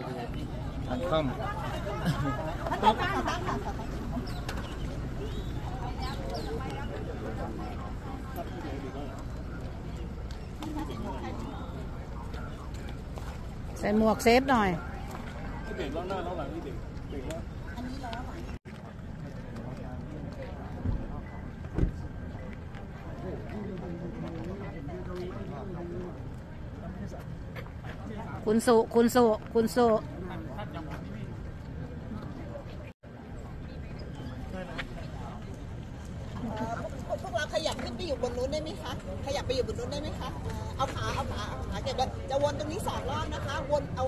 And come. Say more, save now. คุณสุพวกเราขยับขึ้นไปอยู่บนนู้นได้ไหมคะขยับไปอยู่บนนู้นได้ไหมคะเอาขาแกจะวนตรงนี้2 รอบนะคะวนเอา